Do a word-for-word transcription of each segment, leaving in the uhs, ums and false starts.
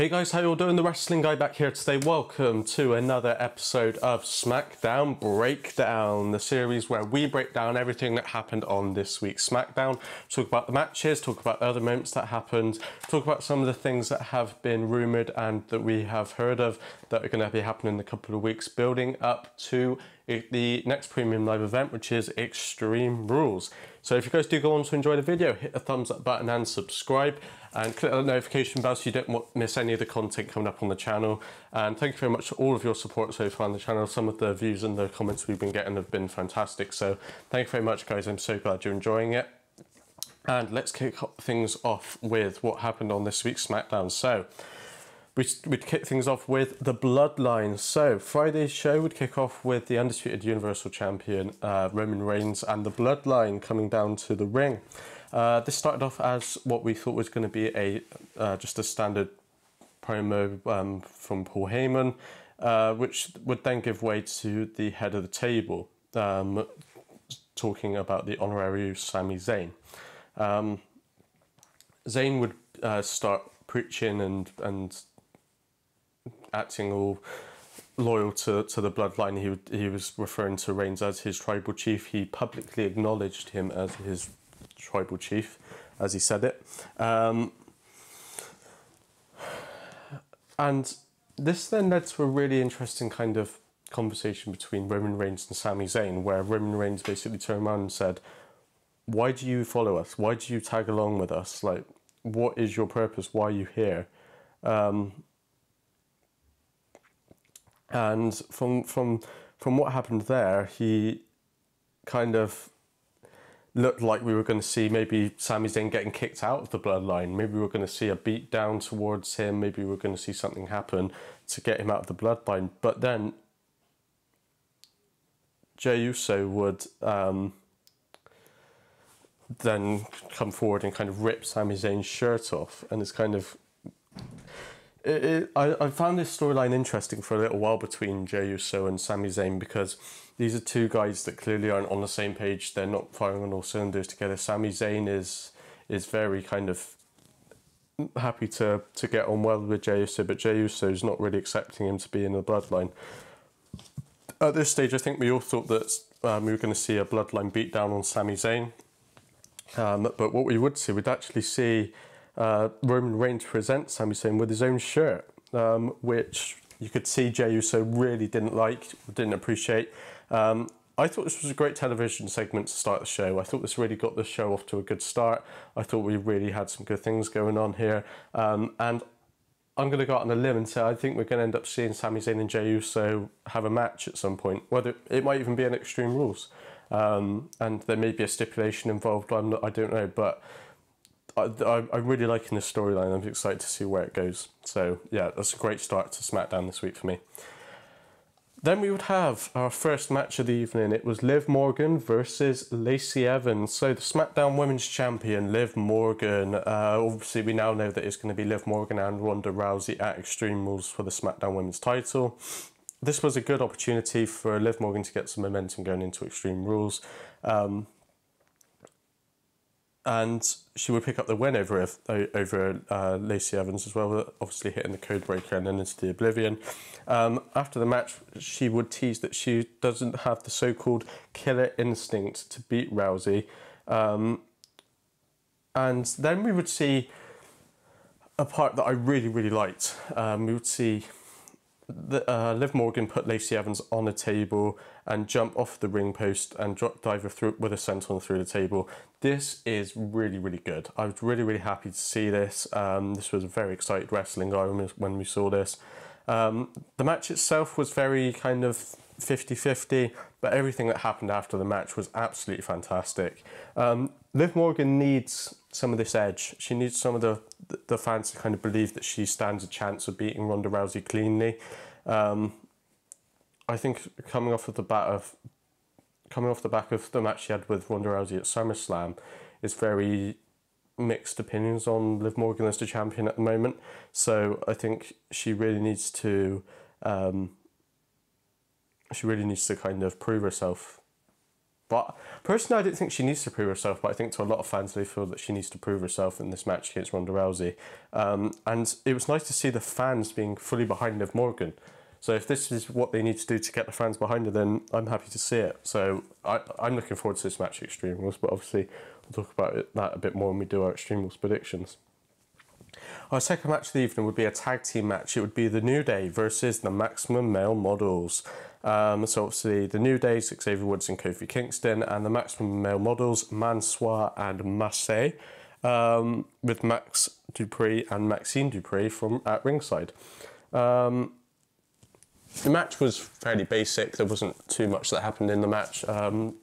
Hey guys, how you all doing? The Wrestling Guy back here today. Welcome to another episode of SmackDown Breakdown, the series where we break down everything that happened on this week's SmackDown, talk about the matches, talk about the other moments that happened, talk about some of the things that have been rumoured and that we have heard of that are going to be happening in a couple of weeks, building up to the next premium live event, which is Extreme Rules. So if you guys do go on to enjoy the video, hit the thumbs up button and subscribe, and click that notification bell so you don't miss any of the content coming up on the channel. And thank you very much for all of your support so far on the channel. Some of the views and the comments we've been getting have been fantastic, so thank you very much guys, I'm so glad you're enjoying it. And let's kick things off with what happened on this week's SmackDown. So We, we'd kick things off with the Bloodline. So Friday's show would kick off with the undisputed Universal Champion uh, Roman Reigns and the Bloodline coming down to the ring. Uh, this started off as what we thought was going to be a uh, just a standard promo um, from Paul Heyman, uh, which would then give way to the head of the table, um, talking about the honorary Sami Zayn. Um, Zayn would uh, start preaching and and. acting all loyal to, to the Bloodline. He, would, he was referring to Reigns as his tribal chief. He publicly acknowledged him as his tribal chief, as he said it. Um, and this then led to a really interesting kind of conversation between Roman Reigns and Sami Zayn, where Roman Reigns basically turned around and said, "Why do you follow us? Why do you tag along with us? Like, what is your purpose? Why are you here?" Um... And from from from what happened there, he kind of looked like we were going to see maybe Sami Zayn getting kicked out of the Bloodline. Maybe we were going to see a beat down towards him. Maybe we were going to see something happen to get him out of the Bloodline. But then Jey Uso would um, then come forward and kind of rip Sami Zayn's shirt off, and it's kind of... It, it, I, I found this storyline interesting for a little while between Jey Uso and Sami Zayn, because these are two guys that clearly aren't on the same page. They're not firing on all cylinders together. Sami Zayn is is very kind of happy to, to get on well with Jey Uso, but Jey Uso is not really accepting him to be in the Bloodline. At this stage, I think we all thought that um, we were going to see a Bloodline beatdown on Sami Zayn, um, but what we would see, we'd actually see... Uh, Roman Reigns presents Sami Zayn with his own shirt, um, which you could see Jey Uso really didn't like, didn't appreciate. Um, I thought this was a great television segment to start the show. I thought this really got the show off to a good start. I thought we really had some good things going on here. Um, and I'm going to go out on a limb and say I think we're going to end up seeing Sami Zayn and Jey Uso have a match at some point. Whether it might even be an Extreme Rules. Um, and there may be a stipulation involved. I'm not, I don't know, but... I, I'm really liking this storyline. I'm excited to see where it goes. So yeah, that's a great start to SmackDown this week for me. Then we would have our first match of the evening. It was Liv Morgan versus Lacey Evans. So the SmackDown Women's Champion, Liv Morgan. Uh, obviously, we now know that it's going to be Liv Morgan and Ronda Rousey at Extreme Rules for the SmackDown Women's title. This was a good opportunity for Liv Morgan to get some momentum going into Extreme Rules. Um, And she would pick up the win over over uh, Lacey Evans as well, obviously hitting the code breaker and then into the oblivion. Um, after the match, she would tease that she doesn't have the so-called killer instinct to beat Rousey. Um, and then we would see a part that I really, really liked. Um, we would see the, uh, Liv Morgan put Lacey Evans on a table and jump off the ring post and drop dive her through, with a senton through the table. This is really, really good. I was really, really happy to see this. Um, this was a very excited Wrestling Guy when we saw this. Um, the match itself was very kind of fifty fifty, but everything that happened after the match was absolutely fantastic. Um, Liv Morgan needs some of this edge. She needs some of the, the fans to kind of believe that she stands a chance of beating Ronda Rousey cleanly. Um, I think coming off of the bat of coming off the back of the match she had with Ronda Rousey at SummerSlam, is very mixed opinions on Liv Morgan as the champion at the moment. So I think she really needs to um, she really needs to kind of prove herself But personally, I don't think she needs to prove herself, but I think to a lot of fans, they feel that she needs to prove herself in this match against Ronda Rousey. Um, and it was nice to see the fans being fully behind Liv Morgan. So if this is what they need to do to get the fans behind her, then I'm happy to see it. So I, I'm looking forward to this match, Extreme Rules, but obviously we'll talk about it, that a bit more when we do our Extreme Rules predictions. Our second match of the evening would be a tag team match. It would be the New Day versus the Maximum Male Models. Um, so obviously the New Day's Xavier Woods and Kofi Kingston, and the Maximum Male Models, Mansoor and Mace, um, with Maxxine Dupri and Maxxine Dupri from at ringside. Um, the match was fairly basic. There wasn't too much that happened in the match. Um,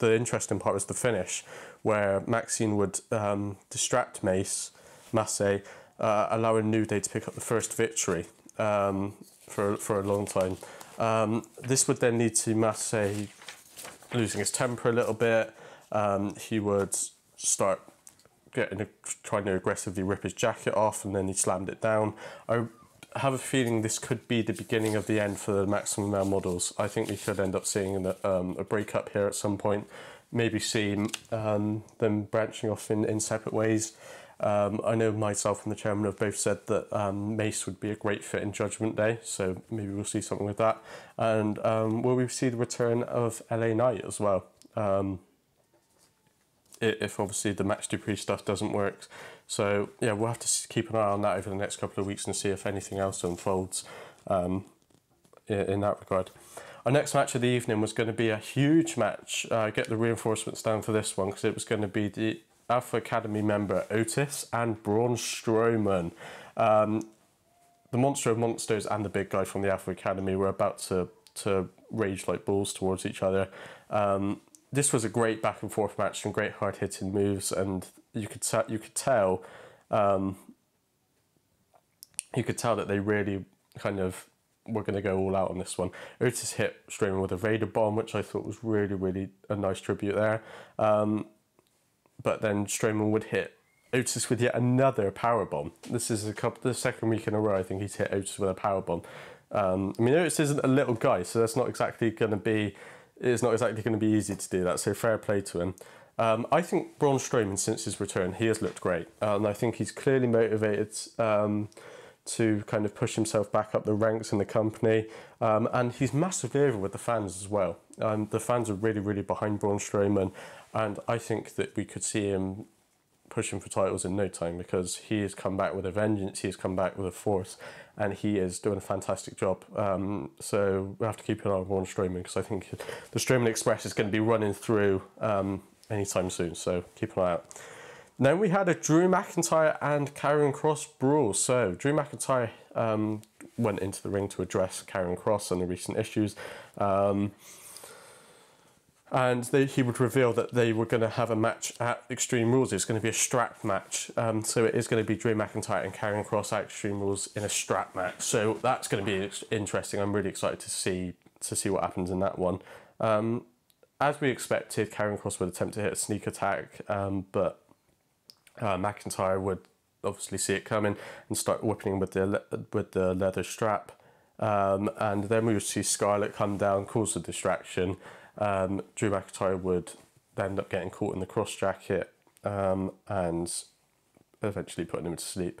the interesting part was the finish, where Maxxine would um, distract Mace, Massey, uh, allowing New Day to pick up the first victory um, for, for a long time. Um, this would then lead to Massey losing his temper a little bit. Um, he would start getting a, trying to aggressively rip his jacket off, and then he slammed it down. I have a feeling this could be the beginning of the end for the Maximum Male Models. I think we could end up seeing a, um, a breakup here at some point, maybe see um, them branching off in, in separate ways. Um, I know myself and the chairman have both said that um, Mace would be a great fit in Judgment Day, so maybe we'll see something with that. And um, will we see the return of L A Knight as well? Um, if obviously the Max Dupree stuff doesn't work. So yeah, we'll have to keep an eye on that over the next couple of weeks and see if anything else unfolds um, in that regard. Our next match of the evening was going to be a huge match. Uh, get the reinforcements down for this one, because it was going to be the Alpha Academy member Otis and Braun Strowman. Um, the Monster of Monsters and the big guy from the Alpha Academy were about to, to rage like bulls towards each other. Um, this was a great back and forth match, some great hard hitting moves, and you could you could tell um, you could tell that they really kind of were going to go all out on this one. Otis hit Strowman with a Vader Bomb, which I thought was really really a nice tribute there. Um, But then Strowman would hit Otis with yet another powerbomb. This is a couple, the second week in a row, I think he's hit Otis with a powerbomb. Um, I mean, Otis isn't a little guy, so that's not exactly going to be, it's not exactly going to be easy to do that, so fair play to him. Um, I think Braun Strowman, since his return, he has looked great. Uh, and I think he's clearly motivated um, to kind of push himself back up the ranks in the company. Um, and he's massively over with the fans as well. Um, the fans are really, really behind Braun Strowman. And I think that we could see him pushing for titles in no time, because he has come back with a vengeance, he has come back with a force, and he is doing a fantastic job. Um, so we have to keep an eye on Braun Strowman, because I think the Strowman Express is going to be running through um, anytime soon, so keep an eye out. Then we had a Drew McIntyre and Karrion Kross brawl. So Drew McIntyre um, went into the ring to address Karrion Kross and the recent issues. Um, And they, he would reveal that they were going to have a match at Extreme Rules. It's going to be a strap match. Um, so it is going to be Drew McIntyre and Karrion Kross at Extreme Rules in a strap match. So that's going to be interesting. I'm really excited to see to see what happens in that one. Um, as we expected, Karrion Kross would attempt to hit a sneak attack, um, but uh, McIntyre would obviously see it coming and start whipping him with the with the leather strap. Um, and then we would see Scarlett come down, cause a distraction. Um, Drew McIntyre would end up getting caught in the cross jacket um, and eventually putting him to sleep.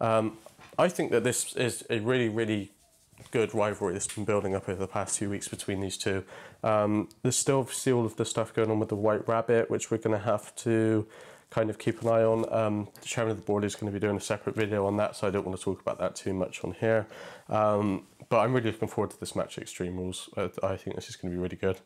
Um, I think that this is a really, really good rivalry that's been building up over the past few weeks between these two. Um, there's still obviously all of the stuff going on with the White Rabbit, which we're going to have to kind of keep an eye on. Um, the chairman of the board is going to be doing a separate video on that, so I don't want to talk about that too much on here. Um, but I'm really looking forward to this match at Extreme Rules. I, I think this is going to be really good.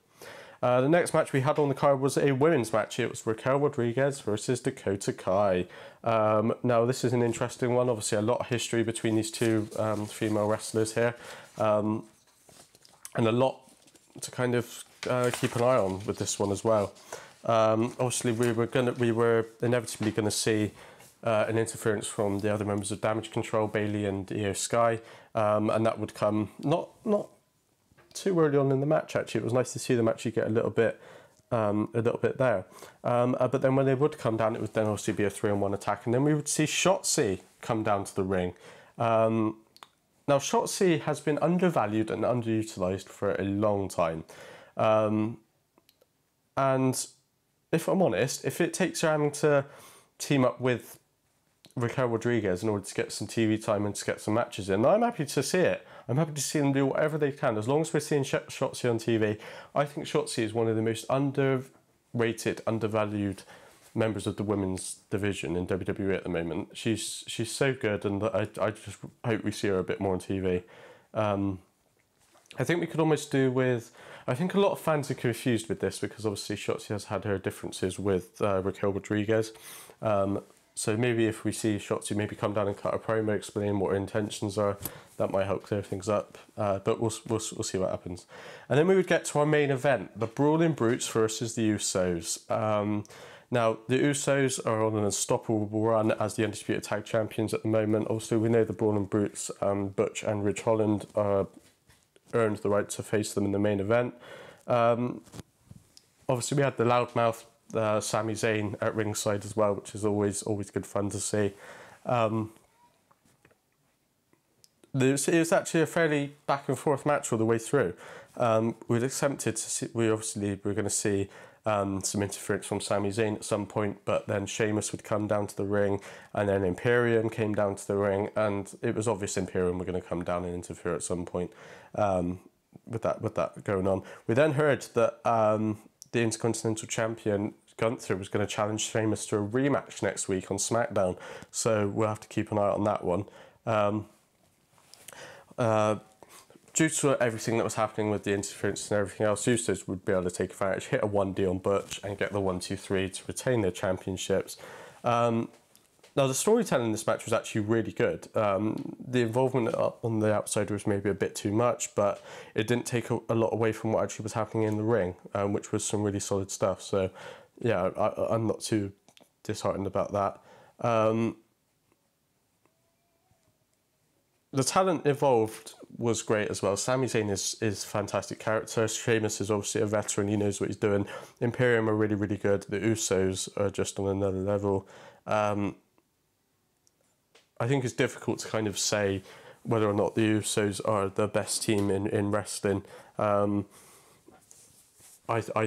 Uh, the next match we had on the card was a women's match. It was Raquel Rodriguez versus Dakota Kai. Um, now, this is an interesting one. Obviously, a lot of history between these two um, female wrestlers here. Um, and a lot to kind of uh, keep an eye on with this one as well. Um, obviously, we were, gonna, we were inevitably going to see uh, an interference from the other members of Damage Control, Bayley and Io Sky. Um, and that would come not... not too early on in the match. Actually, it was nice to see them actually get a little bit, um, a little bit there. Um, uh, but then when they would come down, it would then obviously be a three-on-one attack, and then we would see Shotzi come down to the ring. Um, now, Shotzi has been undervalued and underutilized for a long time. Um, And if I'm honest, if it takes her having to team up with Raquel Rodriguez in order to get some T V time and to get some matches in, I'm happy to see it. I'm happy to see them do whatever they can. As long as we're seeing Sh Shotzi on T V, I think Shotzi is one of the most underrated, undervalued members of the women's division in W W E at the moment. She's she's so good, and I, I just hope we see her a bit more on T V. Um, I think we could almost do with... I think a lot of fans are confused with this because obviously Shotzi has had her differences with uh, Raquel Rodriguez. Um, so maybe if we see Shotzi maybe come down and cut a promo, explain what her intentions are, that might help clear things up. Uh, but we'll, we'll, we'll see what happens. And then we would get to our main event, the Brawling Brutes versus the Usos. Um, Now, the Usos are on an unstoppable run as the Undisputed Tag Champions at the moment. Obviously, we know the Brawling Brutes, um, Butch and Ridge Holland, uh, earned the right to face them in the main event. Um, obviously, we had the loudmouth uh, Sami Zayn at ringside as well, which is always always good fun to see. Um, It was actually a fairly back and forth match all the way through. Um, we'd attempted to see, we obviously were going to see um, some interference from Sami Zayn at some point, but then Sheamus would come down to the ring, and then Imperium came down to the ring, and it was obvious Imperium were going to come down and interfere at some point. Um, with that, with that going on, we then heard that um, the Intercontinental Champion Gunther was going to challenge Sheamus to a rematch next week on SmackDown, so we'll have to keep an eye on that one. Um, Uh, due to everything that was happening with the interference and everything else, Usos would be able to take advantage, hit a one D on Butch, and get the one two three to retain their championships. Um, now, the storytelling in this match was actually really good. Um, the involvement on the outside was maybe a bit too much, but it didn't take a, a lot away from what actually was happening in the ring, um, which was some really solid stuff. So, yeah, I, I'm not too disheartened about that. Um, The talent involved was great as well. Sami Zayn is is fantastic character. Sheamus is obviously a veteran. He knows what he's doing. Imperium are really, really good. The Usos are just on another level. Um, I think it's difficult to kind of say whether or not the Usos are the best team in, in wrestling. Um, I, I,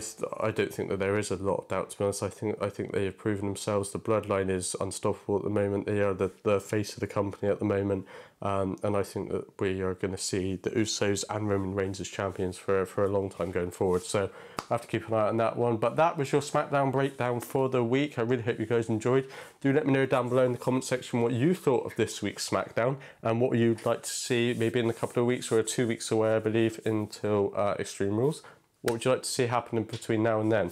I don't think that there is a lot of doubt, to be honest. I think, I think they have proven themselves. The Bloodline is unstoppable at the moment. They are the, the face of the company at the moment. Um, and I think that we are going to see the Usos and Roman Reigns as champions for, for a long time going forward. So I have to keep an eye on that one. But that was your SmackDown breakdown for the week. I really hope you guys enjoyed. Do let me know down below in the comment section what you thought of this week's SmackDown and what you'd like to see maybe in a couple of weeks, or two weeks away, I believe, until uh, Extreme Rules. What would you like to see happening between now and then?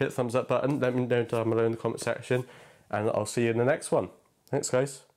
Hit the thumbs up button, let me know down below in the comment section, and I'll see you in the next one. Thanks, guys.